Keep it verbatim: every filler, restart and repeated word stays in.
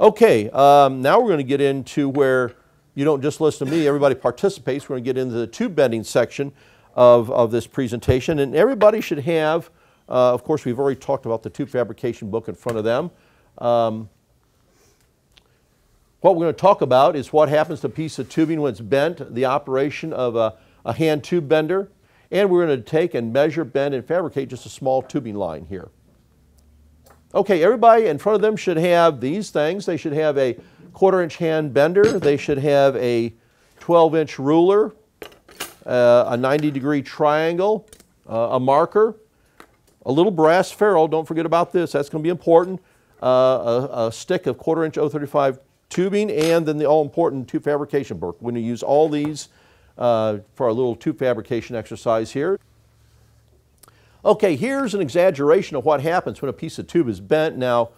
Okay, um, now we're going to get into where you don't just listen to me, everybody participates. We're going to get into the tube bending section of, of this presentation. And everybody should have, uh, of course, we've already talked about the tube fabrication book in front of them. Um, what we're going to talk about is what happens to a piece of tubing when it's bent, the operation of a, a hand tube bender. And we're going to take and measure, bend, and fabricate just a small tubing line here. Okay, everybody in front of them should have these things. They should have a quarter inch hand bender. They should have a twelve inch ruler, uh, a ninety degree triangle, uh, a marker, a little brass ferrule. Don't forget about this. That's going to be important. Uh, a, a stick of quarter inch oh thirty-five tubing, and then the all important tube fabrication book. We're going to use all these uh, for our little tube fabrication exercise here. Okay, here's an exaggeration of what happens when a piece of tube is bent. Now,